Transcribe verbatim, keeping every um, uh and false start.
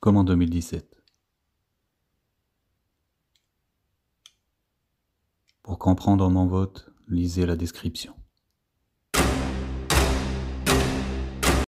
Comme en deux mille dix-sept. Pour comprendre mon vote, lisez la description.